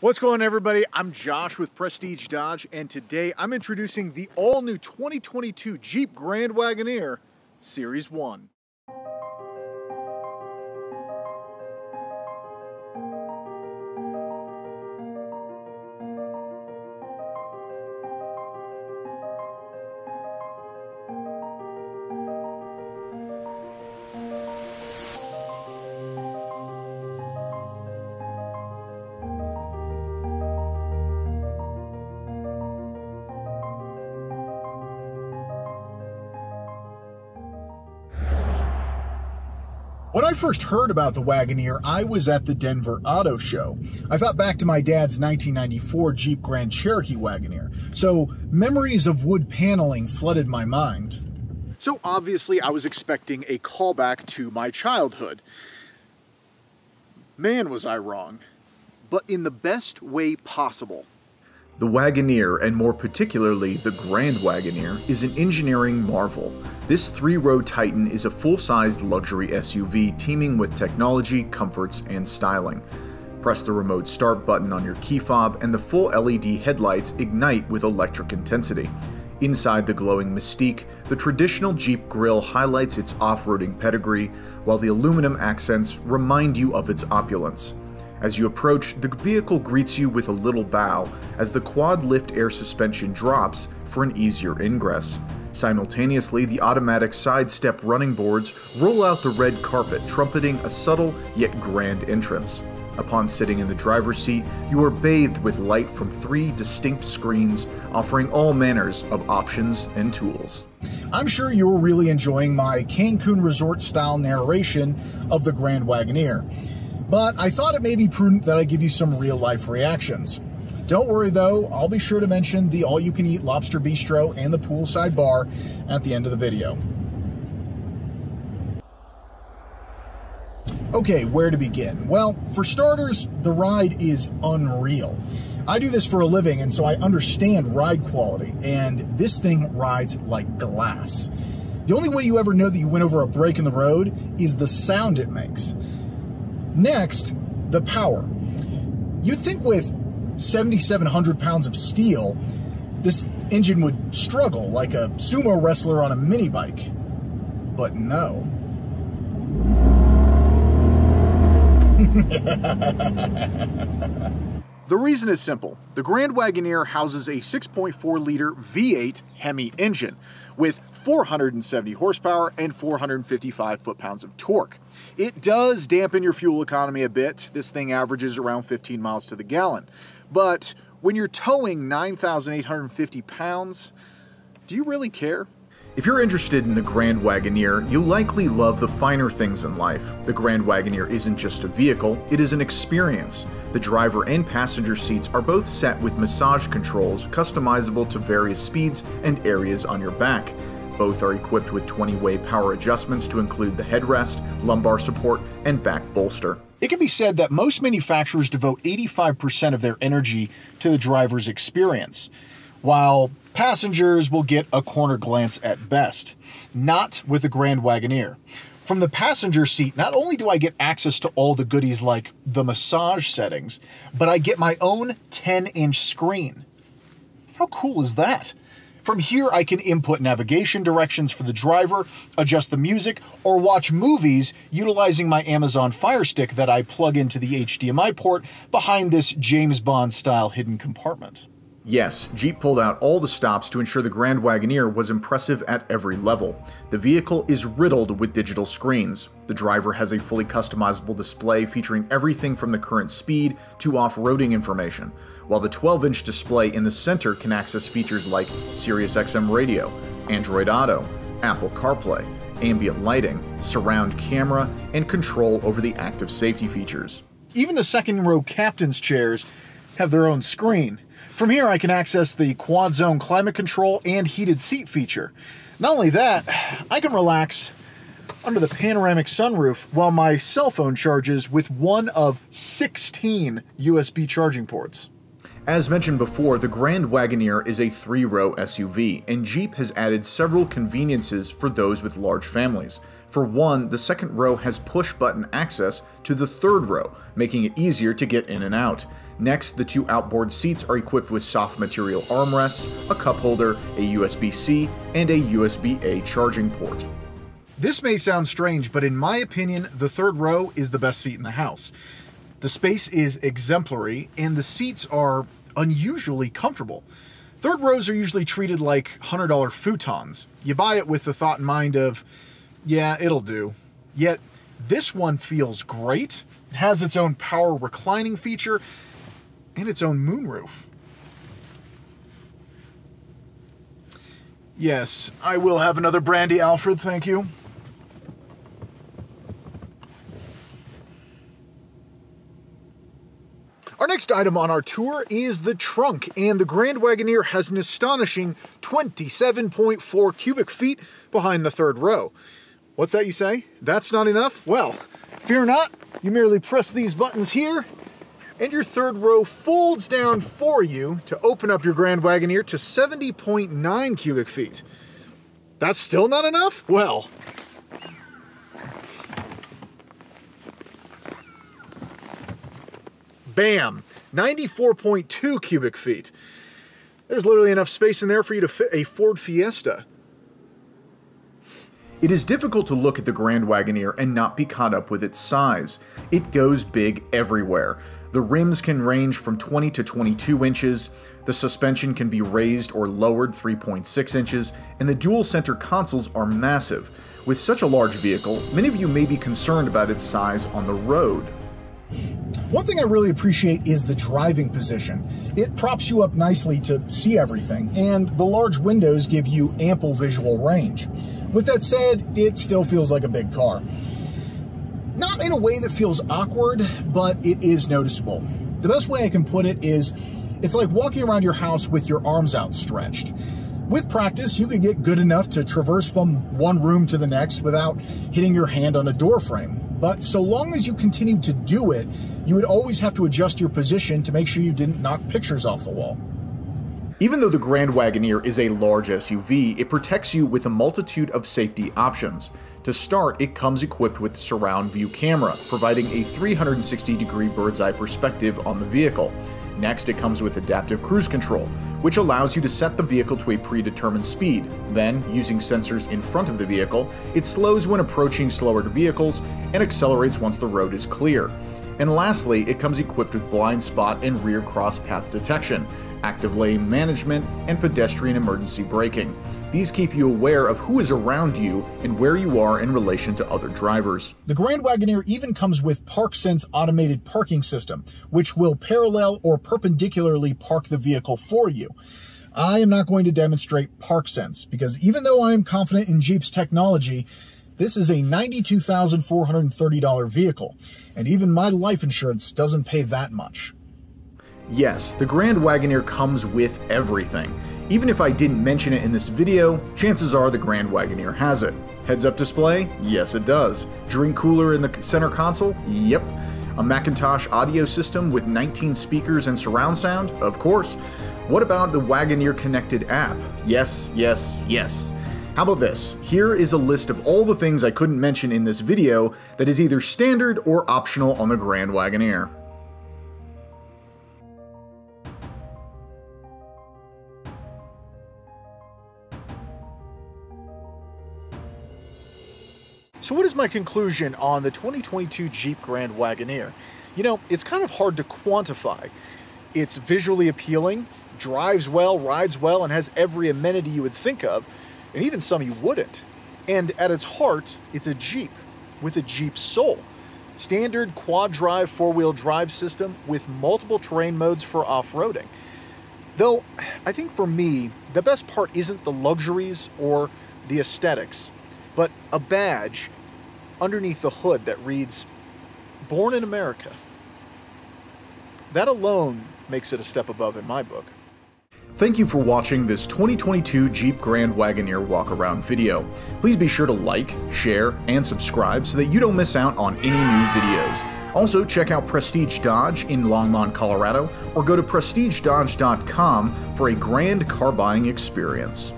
What's going on, everybody? I'm Josh with Prestige Dodge, and today I'm introducing the all-new 2022 Jeep Grand Wagoneer Series 1. When I first heard about the Wagoneer, I was at the Denver Auto Show. I thought back to my dad's 1994 Jeep Grand Cherokee Wagoneer, so memories of wood paneling flooded my mind. So obviously I was expecting a callback to my childhood. Man, was I wrong, but in the best way possible. The Wagoneer, and more particularly the Grand Wagoneer, is an engineering marvel. This three-row Titan is a full-sized luxury SUV teeming with technology, comforts, and styling. Press the remote start button on your key fob and the full LED headlights ignite with electric intensity. Inside the glowing mystique, the traditional Jeep grille highlights its off-roading pedigree, while the aluminum accents remind you of its opulence. As you approach, the vehicle greets you with a little bow as the quad lift air suspension drops for an easier ingress. Simultaneously, the automatic sidestep running boards roll out the red carpet, trumpeting a subtle yet grand entrance. Upon sitting in the driver's seat, you are bathed with light from three distinct screens, offering all manners of options and tools. I'm sure you were really enjoying my Cancun resort-style narration of the Grand Wagoneer, but I thought it may be prudent that I give you some real-life reactions. Don't worry though, I'll be sure to mention the all-you-can-eat lobster bistro and the poolside bar at the end of the video. Okay, where to begin? Well, for starters, the ride is unreal. I do this for a living, and so I understand ride quality, and this thing rides like glass. The only way you ever know that you went over a break in the road is the sound it makes. Next, the power. You'd think with 7,700 pounds of steel, this engine would struggle like a sumo wrestler on a mini bike, but no. The reason is simple. The Grand Wagoneer houses a 6.4-liter V8 Hemi engine with 470 horsepower and 455 foot-pounds of torque. It does dampen your fuel economy a bit. This thing averages around 15 miles to the gallon. But when you're towing 9,850 pounds, do you really care? If you're interested in the Grand Wagoneer, you'll likely love the finer things in life. The Grand Wagoneer isn't just a vehicle, it is an experience. The driver and passenger seats are both set with massage controls customizable to various speeds and areas on your back. Both are equipped with 20-way power adjustments to include the headrest, lumbar support, and back bolster. It can be said that most manufacturers devote 85% of their energy to the driver's experience, while passengers will get a corner glance at best. Not with the Grand Wagoneer. From the passenger seat, not only do I get access to all the goodies like the massage settings, but I get my own 10-inch screen. How cool is that? From here, I can input navigation directions for the driver, adjust the music, or watch movies utilizing my Amazon Fire Stick that I plug into the HDMI port behind this James Bond-style hidden compartment. Yes, Jeep pulled out all the stops to ensure the Grand Wagoneer was impressive at every level. The vehicle is riddled with digital screens. The driver has a fully customizable display featuring everything from the current speed to off-roading information, while the 12-inch display in the center can access features like SiriusXM radio, Android Auto, Apple CarPlay, ambient lighting, surround camera, and control over the active safety features. Even the second-row captain's chairs have their own screen. From here, I can access the quad zone climate control and heated seat feature. Not only that, I can relax under the panoramic sunroof while my cell phone charges with one of 16 USB charging ports. As mentioned before, the Grand Wagoneer is a three-row SUV, and Jeep has added several conveniences for those with large families. For one, the second row has push-button access to the third row, making it easier to get in and out. Next, the two outboard seats are equipped with soft material armrests, a cup holder, a USB-C, and a USB-A charging port. This may sound strange, but in my opinion, the third row is the best seat in the house. The space is exemplary, and the seats are unusually comfortable. Third rows are usually treated like $100 futons. You buy it with the thought in mind of, yeah, it'll do. Yet, this one feels great. It has its own power reclining feature and its own moonroof. Yes, I will have another brandy, Alfred, thank you. Our next item on our tour is the trunk, and the Grand Wagoneer has an astonishing 27.4 cubic feet behind the third row. What's that you say? That's not enough? Well, fear not. You merely press these buttons here, and your third row folds down for you to open up your Grand Wagoneer to 70.9 cubic feet. That's still not enough? Well. Bam, 94.2 cubic feet. There's literally enough space in there for you to fit a Ford Fiesta. It is difficult to look at the Grand Wagoneer and not be caught up with its size. It goes big everywhere. The rims can range from 20 to 22 inches, the suspension can be raised or lowered 3.6 inches, and the dual center consoles are massive. With such a large vehicle, many of you may be concerned about its size on the road. One thing I really appreciate is the driving position. It props you up nicely to see everything, and the large windows give you ample visual range. With that said, it still feels like a big car. Not in a way that feels awkward, but it is noticeable. The best way I can put it is, it's like walking around your house with your arms outstretched. With practice, you can get good enough to traverse from one room to the next without hitting your hand on a door frame. But so long as you continued to do it, you would always have to adjust your position to make sure you didn't knock pictures off the wall. Even though the Grand Wagoneer is a large SUV, it protects you with a multitude of safety options. To start, it comes equipped with surround view camera, providing a 360-degree bird's eye perspective on the vehicle. Next, it comes with adaptive cruise control, which allows you to set the vehicle to a predetermined speed. Then, using sensors in front of the vehicle, it slows when approaching slower vehicles and accelerates once the road is clear. And lastly, it comes equipped with blind spot and rear cross path detection, active lane management, and pedestrian emergency braking. These keep you aware of who is around you and where you are in relation to other drivers. The Grand Wagoneer even comes with ParkSense automated parking system, which will parallel or perpendicularly park the vehicle for you. I am not going to demonstrate ParkSense because even though I am confident in Jeep's technology, this is a $92,430 vehicle, and even my life insurance doesn't pay that much. Yes, the Grand Wagoneer comes with everything. Even if I didn't mention it in this video, chances are the Grand Wagoneer has it. Heads-up display? Yes, it does. Drink cooler in the center console? Yep. A McIntosh audio system with 19 speakers and surround sound? Of course. What about the Wagoneer Connected app? Yes, yes, yes. How about this? Here is a list of all the things I couldn't mention in this video that is either standard or optional on the Grand Wagoneer. So what is my conclusion on the 2022 Jeep Grand Wagoneer? You know, it's kind of hard to quantify. It's visually appealing, drives well, rides well, and has every amenity you would think of, and even some you wouldn't. And at its heart, it's a Jeep with a Jeep soul. Standard quad-drive, four-wheel drive system with multiple terrain modes for off-roading. Though, I think for me, the best part isn't the luxuries or the aesthetics, but a badge underneath the hood that reads, "Born in America." That alone makes it a step above in my book. Thank you for watching this 2022 Jeep Grand Wagoneer walk-around video. Please be sure to like, share, and subscribe so that you don't miss out on any new videos. Also, check out Prestige Dodge in Longmont, Colorado, or go to prestigedodge.com for a grand car buying experience.